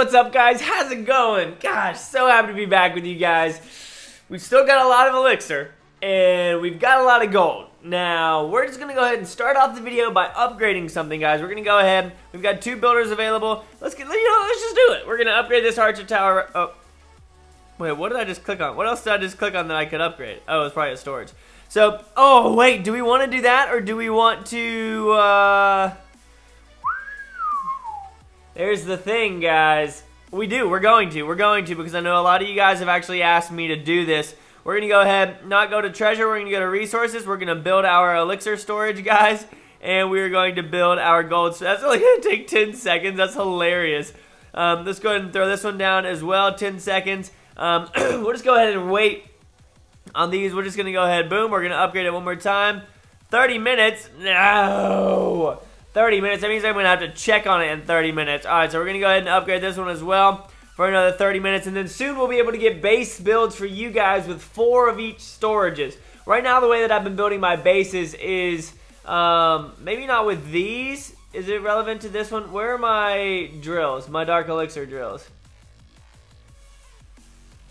what's up, guys? How's it going? Gosh, so happy to be back with you guys. We've still got a lot of elixir, and we've got a lot of gold. Now, we're just going to go ahead and start off the video by upgrading something, guys. We're going to go ahead. We've got two builders available. Let's just do it. We're going to upgrade this archer tower. Oh, wait, what did I just click on? What else did I just click on that I could upgrade? Oh, it's probably a storage. So, oh, wait, do we want to do that, or do we want to, There's the thing, guys. We do. We're going to, because I know a lot of you guys have actually asked me to do this. We're going to go ahead, not go to treasure. We're going to go to resources. We're going to build our elixir storage, guys. And we're going to build our gold. So that's only going to take 10 seconds. That's hilarious. Let's go ahead and throw this one down as well. 10 seconds. We'll just go ahead and wait on these. We're just going to go ahead. Boom. We're going to upgrade it one more time. 30 minutes. No. 30 minutes. That means I'm going to have to check on it in 30 minutes. All right. So we're going to go ahead and upgrade this one as well for another 30 minutes, and then soon we'll be able to get base builds for you guys with 4 of each storages. Right now, the way that I've been building my bases is, maybe not with these. Is it relevant to this one? Where are my drills? My dark elixir drills.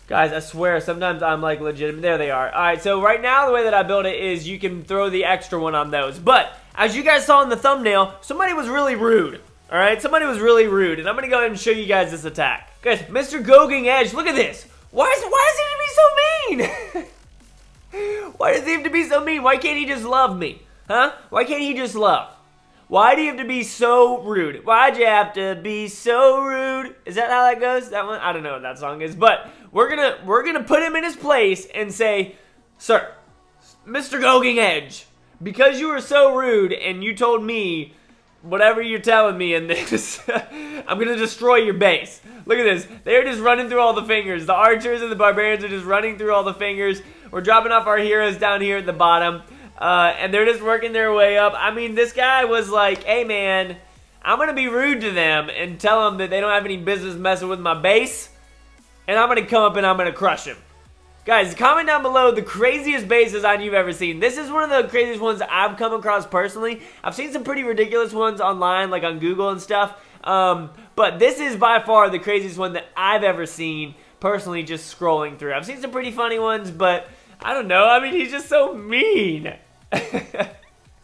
Guys, I swear, sometimes I'm like legitimate. There they are. All right, so right now, the way that I build it is you can throw the extra one on those. But as you guys saw in the thumbnail, somebody was really rude. All right, somebody was really rude, and I'm going to go ahead and show you guys this attack. Guys, Mr. Gogging Edge, look at this. Why is he going to be so mean? Why does he have to be so mean? Why can't he just love me? Huh? Why can't he just love? Why do you have to be so rude? Why'd you have to be so rude? Is that how that goes? That one? I don't know what that song is, but we're gonna put him in his place and say, Sir, Mr. Gogging Edge, because you were so rude and you told me whatever you're telling me in this, I'm going to destroy your base. Look at this. They're just running through all the fingers. The archers and the barbarians are just running through all the fingers. We're dropping off our heroes down here at the bottom. And they're just working their way up. I mean, this guy was like, hey, man, I'm going to be rude to them and tell them that they don't have any business messing with my base. And I'm going to come up and I'm going to crush him. Guys, comment down below the craziest base design you've ever seen. This is one of the craziest ones I've come across personally. I've seen some pretty ridiculous ones online, like on Google and stuff. But this is by far the craziest one that I've ever seen personally just scrolling through. I've seen some pretty funny ones, but I don't know. I mean, he's just so mean. Why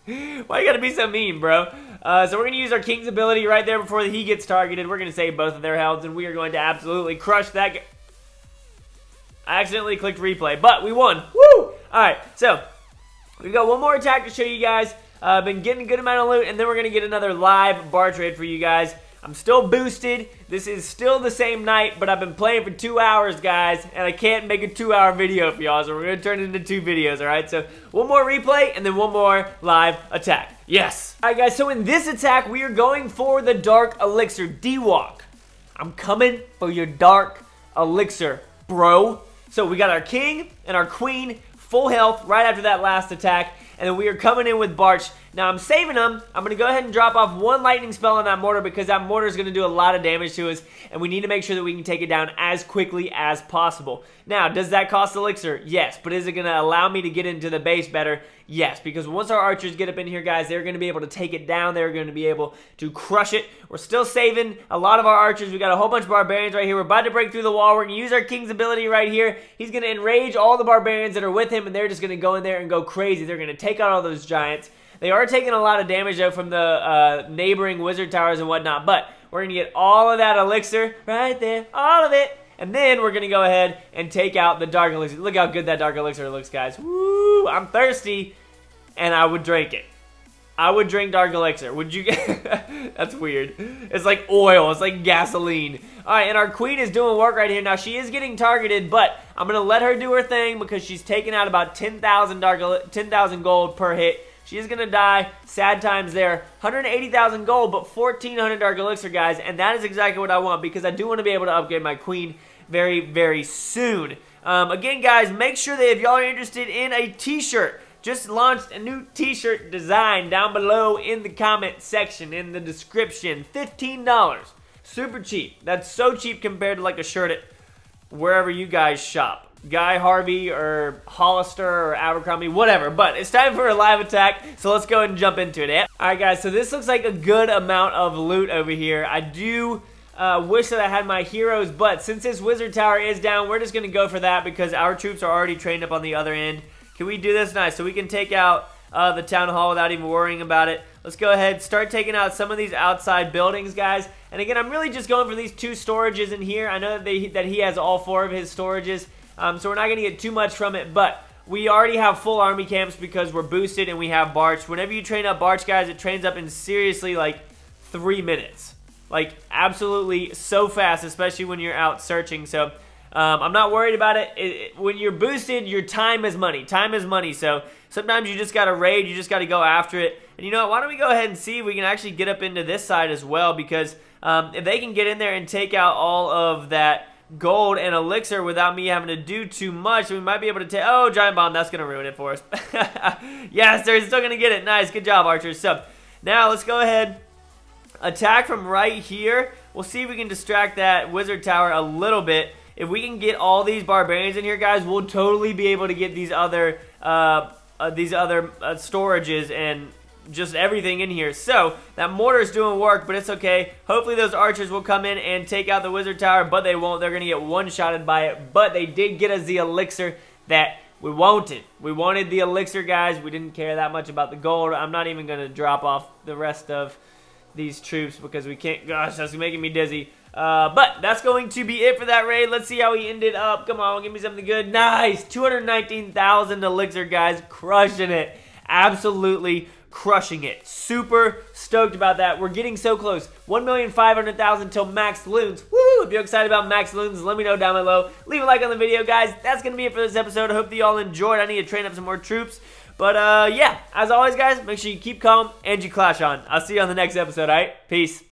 you gotta be so mean, bro? So we're gonna use our king's ability right there before he gets targeted. We're gonna save both of their health, and we are going to absolutely crush that guy. I accidentally clicked replay, but we won. Woo! Alright, so we've got one more attack to show you guys. I've been getting a good amount of loot, and then we're going to get another live bar trade for you guys. I'm still boosted. This is still the same night, but I've been playing for 2 hours, guys, and I can't make a 2-hour video for y'all, so we're going to turn it into 2 videos, alright? So one more replay, and then one more live attack. Yes! Alright, guys, so in this attack, we are going for the Dark Elixir, D-Walk. I'm coming for your Dark Elixir, bro. So we got our king and our queen full health right after that last attack, and then we are coming in with Barch. Now I'm saving them. I'm going to go ahead and drop off one lightning spell on that mortar because that mortar is going to do a lot of damage to us, and we need to make sure that we can take it down as quickly as possible. Now, does that cost elixir? Yes. But is it going to allow me to get into the base better? Yes, because once our archers get up in here, guys, they're going to be able to take it down. They're going to be able to crush it. We're still saving a lot of our archers. We got a whole bunch of barbarians right here. We're about to break through the wall. We're going to use our king's ability right here. He's going to enrage all the barbarians that are with him, and they're just going to go in there and go crazy. They're going to take out all those giants. They are taking a lot of damage, though, from the neighboring wizard towers and whatnot, but we're going to get all of that elixir right there, all of it, and then we're going to go ahead and take out the dark elixir. Look how good that dark elixir looks, guys. Woo! I'm thirsty, and I would drink it. I would drink dark elixir. Would you? That's weird. It's like oil. It's like gasoline. All right, and our queen is doing work right here. Now, she is getting targeted, but I'm going to let her do her thing because she's taking out about 10,000 gold per hit. She is going to die. Sad times there. 180,000 gold, but 1,400 dark elixir, guys. And that is exactly what I want because I do want to be able to upgrade my queen very, very soon. Again, guys, make sure that if y'all are interested in a t-shirt, just launched a new t-shirt design down below in the comment section, in the description. $15. Super cheap. That's so cheap compared to like a shirt at wherever you guys shop. Guy Harvey or Hollister or Abercrombie, whatever. But it's time for a live attack, so let's go ahead and jump into it. Alright guys, so this looks like a good amount of loot over here. I do Wish that I had my heroes, but since his wizard tower is down, we're just going to go for that because our troops are already trained up on the other end. Can we do this? Nice. So we can take out the town hall without even worrying about it. Let's go ahead, start taking out some of these outside buildings, guys. And again, I'm really just going for these two storages in here. I know that, he has all four of his storages, so we're not going to get too much from it, but we already have full army camps because we're boosted and we have Barch. Whenever you train up Barch, guys, it trains up in seriously like 3 minutes. Like, absolutely so fast, especially when you're out searching. So, I'm not worried about it. When you're boosted, your time is money. Time is money. So, sometimes you just got to raid. You just got to go after it. And you know what? Why don't we go ahead and see if we can actually get up into this side as well. Because if they can get in there and take out all of that gold and elixir without me having to do too much, we might be able to take... Oh, giant bomb. That's going to ruin it for us. Yes, they're still going to get it. Nice. Good job, archers. So, now let's go ahead... attack from right here. We'll see if we can distract that wizard tower a little bit. If we can get all these barbarians in here, guys, we'll totally be able to get these other storages and just everything in here. So that mortar's doing work, but it's okay. Hopefully those archers will come in and take out the wizard tower, but they won't. They're gonna get one-shotted by it, but they did get us the elixir that we wanted. We wanted the elixir, guys. We didn't care that much about the gold. I'm not even gonna drop off the rest of these troops because we can't. Gosh, that's making me dizzy. But that's going to be it for that raid. Let's see how he ended up. Come on, give me something good. Nice. 219,000 elixir, guys. Crushing it. Absolutely crushing it. Super stoked about that. We're getting so close. 1,500,000 till max loons. Woo! If you're excited about max loons, let me know down below. Leave a like on the video, guys. That's going to be it for this episode. I hope that you all enjoyed. I need to train up some more troops. But, yeah, as always, guys, make sure you keep calm and you clash on. I'll see you on the next episode, all right? Peace.